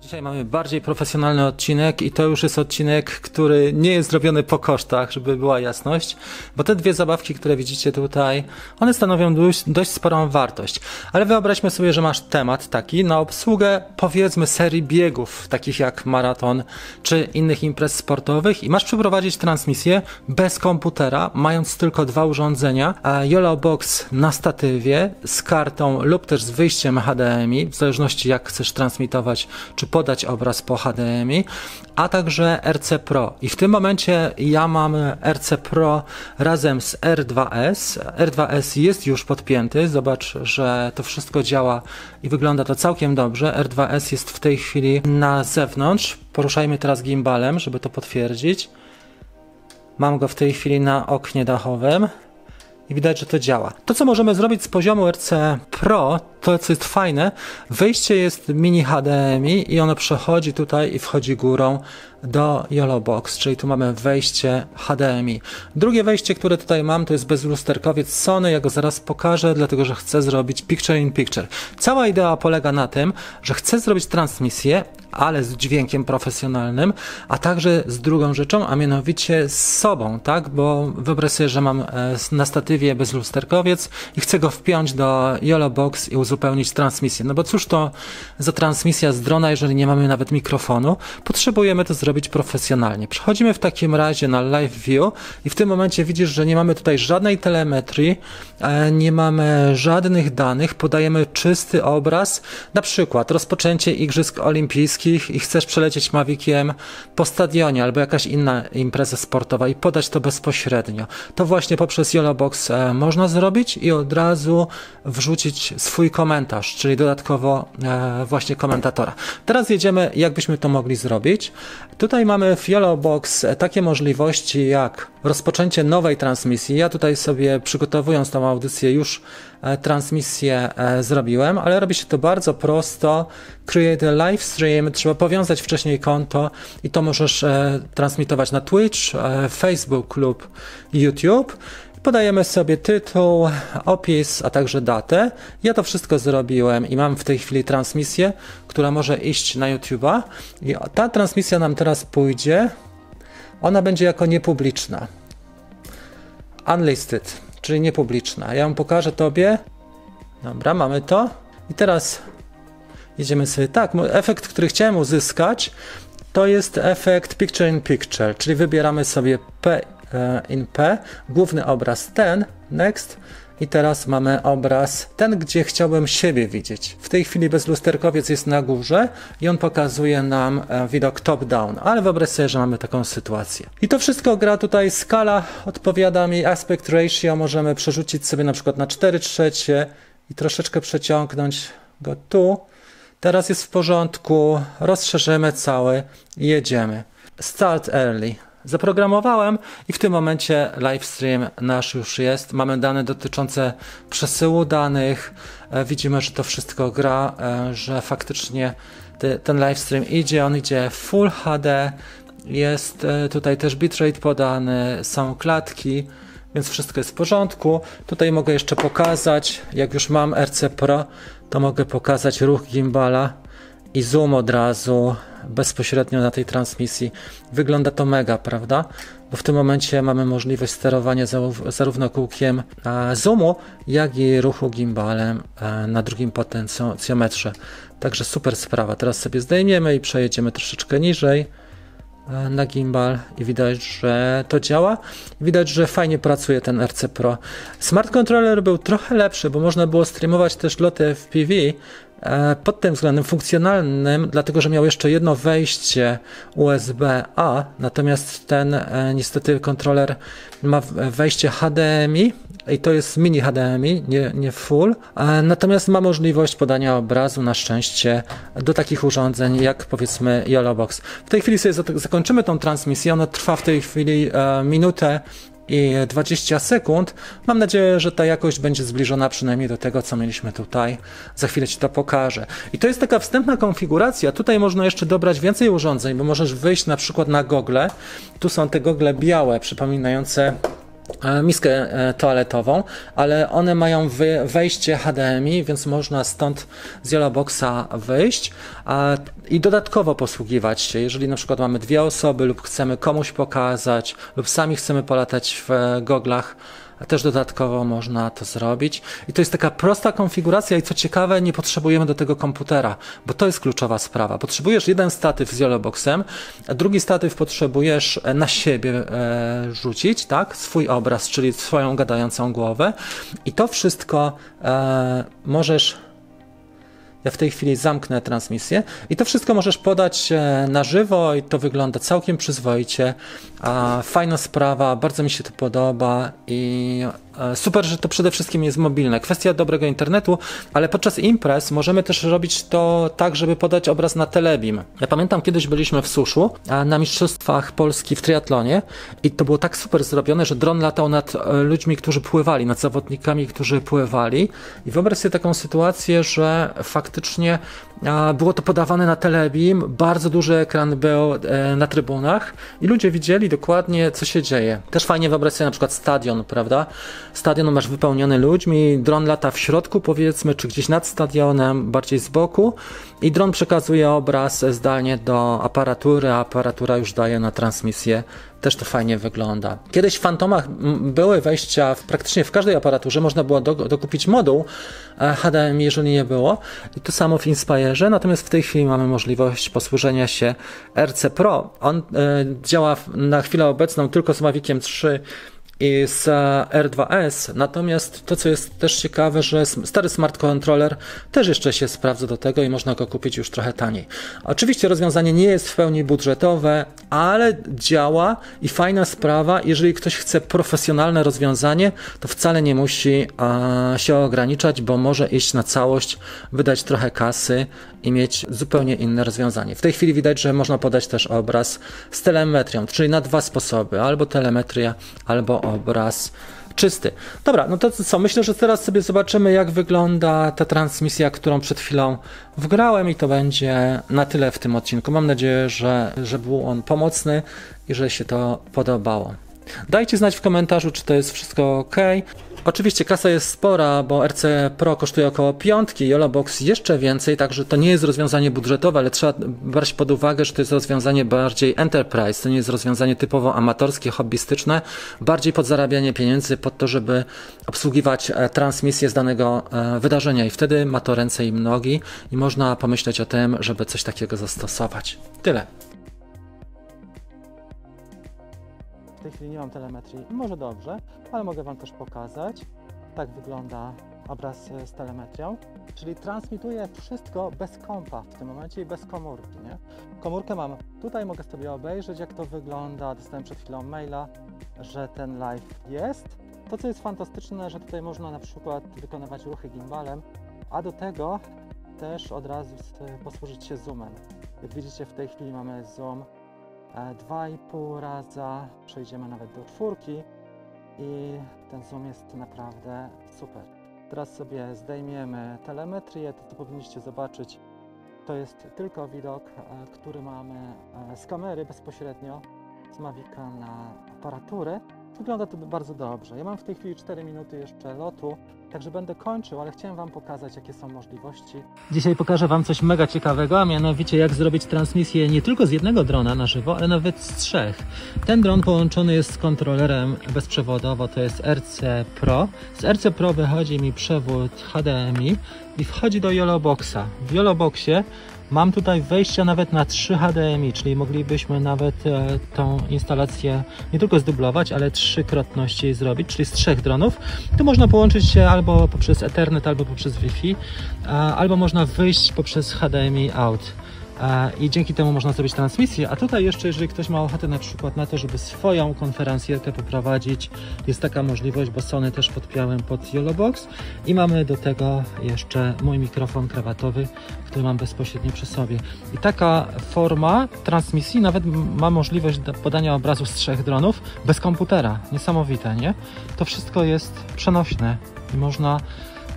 Dzisiaj mamy bardziej profesjonalny odcinek i to już jest odcinek, który nie jest zrobiony po kosztach, żeby była jasność, bo te dwie zabawki, które widzicie tutaj, one stanowią dość sporą wartość. Ale wyobraźmy sobie, że masz temat taki na obsługę, powiedzmy, serii biegów, takich jak maraton czy innych imprez sportowych i masz przeprowadzić transmisję bez komputera, mając tylko dwa urządzenia, a YoloBox na statywie z kartą lub też z wyjściem HDMI, w zależności jak chcesz transmitować czy podać obraz po HDMI, a także RC Pro. I w tym momencie ja mam RC Pro razem z R2S. R2S jest już podpięty. Zobacz, że to wszystko działa i wygląda to całkiem dobrze. R2S jest w tej chwili na zewnątrz. Poruszajmy teraz gimbalem, żeby to potwierdzić. Mam go w tej chwili na oknie dachowym. I widać, że to działa. To, co możemy zrobić z poziomu RC Pro, to co jest fajne, wyjście jest mini HDMI i ono przechodzi tutaj i wchodzi górą do YoloBox, czyli tu mamy wejście HDMI. Drugie wejście, które tutaj mam, to jest bezlusterkowiec Sony, ja go zaraz pokażę, dlatego że chcę zrobić picture in picture. Cała idea polega na tym, że chcę zrobić transmisję, ale z dźwiękiem profesjonalnym, a także z drugą rzeczą, a mianowicie z sobą, tak? Bo wyobraź sobie, że mam na statywie bezlusterkowiec i chcę go wpiąć do YoloBox i uzupełnić transmisję. No bo cóż to za transmisja z drona, jeżeli nie mamy nawet mikrofonu? Potrzebujemy to zrobić profesjonalnie. Przechodzimy w takim razie na Live View i w tym momencie widzisz, że nie mamy tutaj żadnej telemetrii, nie mamy żadnych danych, podajemy czysty obraz, na przykład rozpoczęcie Igrzysk Olimpijskich, i chcesz przelecieć Maviciem po stadionie albo jakaś inna impreza sportowa i podać to bezpośrednio. To właśnie poprzez YoloBox można zrobić i od razu wrzucić swój komentarz, czyli dodatkowo właśnie komentatora. Teraz jedziemy, jakbyśmy to mogli zrobić. Tutaj mamy w YoloBox takie możliwości jak rozpoczęcie nowej transmisji. Ja tutaj sobie, przygotowując tą audycję, już transmisję zrobiłem, ale robi się to bardzo prosto. Create a live stream, trzeba powiązać wcześniej konto i to możesz transmitować na Twitch, Facebook lub YouTube. Podajemy sobie tytuł, opis, a także datę. Ja to wszystko zrobiłem i mam w tej chwili transmisję, która może iść na YouTube'a. I ta transmisja nam teraz pójdzie. Ona będzie jako niepubliczna. Unlisted, czyli niepubliczna. Ja ją pokażę Tobie. Dobra, mamy to. I teraz jedziemy sobie tak. Efekt, który chciałem uzyskać, to jest efekt Picture in Picture, czyli wybieramy sobie P in P, główny obraz ten, next. I teraz mamy obraz ten, gdzie chciałbym siebie widzieć. W tej chwili bezlusterkowiec jest na górze i on pokazuje nam widok top-down, ale wyobraź sobie, że mamy taką sytuację. I to wszystko gra tutaj, skala odpowiada mi, aspect ratio możemy przerzucić sobie na przykład na 4/3 i troszeczkę przeciągnąć go tu. Teraz jest w porządku, rozszerzymy cały i jedziemy. Start early. Zaprogramowałem i w tym momencie live stream nasz już jest. Mamy dane dotyczące przesyłu danych. Widzimy, że to wszystko gra, że faktycznie ten live stream idzie. On idzie w Full HD. Jest tutaj też bitrate podany, są klatki, więc wszystko jest w porządku. Tutaj mogę jeszcze pokazać, jak już mam RC Pro, to mogę pokazać ruch gimbala i zoom od razu bezpośrednio na tej transmisji. Wygląda to mega, prawda? Bo w tym momencie mamy możliwość sterowania zarówno kółkiem zoomu, jak i ruchu gimbalem na drugim potencjometrze. Także super sprawa. Teraz sobie zdejmiemy i przejedziemy troszeczkę niżej na gimbal i widać, że to działa. Widać, że fajnie pracuje ten RC Pro. Smart Controller był trochę lepszy, bo można było streamować też loty FPV pod tym względem funkcjonalnym, dlatego że miał jeszcze jedno wejście USB-A, natomiast ten niestety kontroler ma wejście HDMI i to jest mini HDMI, nie full, natomiast ma możliwość podania obrazu na szczęście do takich urządzeń jak powiedzmy YoloBox. W tej chwili sobie zakończymy tą transmisję, ona trwa w tej chwili minutę i 20 sekund. Mam nadzieję, że ta jakość będzie zbliżona przynajmniej do tego, co mieliśmy tutaj. Za chwilę Ci to pokażę. I to jest taka wstępna konfiguracja. Tutaj można jeszcze dobrać więcej urządzeń, bo możesz wyjść na przykład na gogle. Tu są te gogle białe, przypominające miskę toaletową, ale one mają wejście HDMI, więc można stąd z YoloBoxa wyjść i dodatkowo posługiwać się, jeżeli na przykład mamy dwie osoby lub chcemy komuś pokazać lub sami chcemy polatać w goglach, też dodatkowo można to zrobić. I to jest taka prosta konfiguracja i co ciekawe, nie potrzebujemy do tego komputera, bo to jest kluczowa sprawa. Potrzebujesz jeden statyw z YoloBoxem, drugi statyw potrzebujesz na siebie rzucić, tak? Swój obraz, czyli swoją gadającą głowę i to wszystko możesz... Ja w tej chwili zamknę transmisję i to wszystko możesz podać na żywo i to wygląda całkiem przyzwoicie. Fajna sprawa, bardzo mi się to podoba i super, że to przede wszystkim jest mobilne. Kwestia dobrego internetu, ale podczas imprez możemy też robić to tak, żeby podać obraz na telebim. Ja pamiętam, kiedyś byliśmy w Suszu na Mistrzostwach Polski w triatlonie i to było tak super zrobione, że dron latał nad ludźmi, którzy pływali, nad zawodnikami, którzy pływali. I wyobraź sobie taką sytuację, że faktycznie było to podawane na telebim, bardzo duży ekran był na trybunach i ludzie widzieli dokładnie, co się dzieje. Też fajnie wyobraź sobie na przykład stadion, prawda? Stadion masz wypełniony ludźmi, dron lata w środku powiedzmy, czy gdzieś nad stadionem, bardziej z boku i dron przekazuje obraz zdalnie do aparatury, a aparatura już daje na transmisję. Też to fajnie wygląda. Kiedyś w Phantomach były wejścia praktycznie w każdej aparaturze, można było dokupić moduł HDMI, jeżeli nie było. I to samo w Inspire, natomiast w tej chwili mamy możliwość posłużenia się RC Pro. On działa na chwilę obecną tylko z Maviciem 3 i z R2S, natomiast to co jest też ciekawe, że stary Smart Controller też jeszcze się sprawdza do tego i można go kupić już trochę taniej. Oczywiście rozwiązanie nie jest w pełni budżetowe, ale działa i fajna sprawa, jeżeli ktoś chce profesjonalne rozwiązanie, to wcale nie musi się ograniczać, bo może iść na całość, wydać trochę kasy i mieć zupełnie inne rozwiązanie. W tej chwili widać, że można podać też obraz z telemetrią, czyli na dwa sposoby, albo telemetria, albo obraz czysty. Dobra, no to co? Myślę, że teraz sobie zobaczymy, jak wygląda ta transmisja, którą przed chwilą wgrałem i to będzie na tyle w tym odcinku. Mam nadzieję, że był on pomocny i że się to podobało. Dajcie znać w komentarzu, czy to jest wszystko ok. Oczywiście kasa jest spora, bo RC Pro kosztuje około 5, YoloBox jeszcze więcej, także to nie jest rozwiązanie budżetowe, ale trzeba brać pod uwagę, że to jest rozwiązanie bardziej enterprise, to nie jest rozwiązanie typowo amatorskie, hobbystyczne, bardziej pod zarabianie pieniędzy, pod to, żeby obsługiwać transmisję z danego wydarzenia i wtedy ma to ręce i nogi i można pomyśleć o tym, żeby coś takiego zastosować. Tyle. W tej chwili nie mam telemetrii, może dobrze, ale mogę Wam też pokazać. Tak wygląda obraz z telemetrią, czyli transmituję wszystko bez kompa w tym momencie i bez komórki, nie? Komórkę mam tutaj, mogę sobie obejrzeć, jak to wygląda. Dostałem przed chwilą maila, że ten live jest. To, co jest fantastyczne, że tutaj można na przykład wykonywać ruchy gimbalem, a do tego też od razu posłużyć się zoomem. Jak widzicie, w tej chwili mamy zoom 2,5 raza, przejdziemy nawet do 4 i ten zoom jest naprawdę super. Teraz sobie zdejmiemy telemetrię, to powinniście zobaczyć, to jest tylko widok, który mamy z kamery bezpośrednio, z Mavica na aparaturę. Wygląda to bardzo dobrze. Ja mam w tej chwili 4 minuty jeszcze lotu, także będę kończył, ale chciałem Wam pokazać, jakie są możliwości. Dzisiaj pokażę Wam coś mega ciekawego, a mianowicie jak zrobić transmisję nie tylko z jednego drona na żywo, ale nawet z 3. Ten dron połączony jest z kontrolerem bezprzewodowo, to jest RC Pro. Z RC Pro wychodzi mi przewód HDMI i wchodzi do YoloBoxa. W YoloBoxie mam tutaj wejścia nawet na 3 HDMI, czyli moglibyśmy nawet tą instalację nie tylko zdublować, ale 3-krotności jej zrobić, czyli z 3 dronów. Tu można połączyć się albo poprzez Ethernet, albo poprzez Wi-Fi, albo można wyjść poprzez HDMI out. I dzięki temu można zrobić transmisję, a tutaj jeszcze, jeżeli ktoś ma ochotę na przykład na to, żeby swoją konferencjerkę poprowadzić, jest taka możliwość, bo Sony też podpiąłem pod YoloBox i mamy do tego jeszcze mój mikrofon krawatowy, który mam bezpośrednio przy sobie. I taka forma transmisji nawet ma możliwość podania obrazu z 3 dronów bez komputera. Niesamowite, nie? To wszystko jest przenośne i można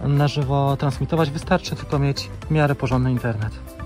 na żywo transmitować, wystarczy tylko mieć w miarę porządny internet.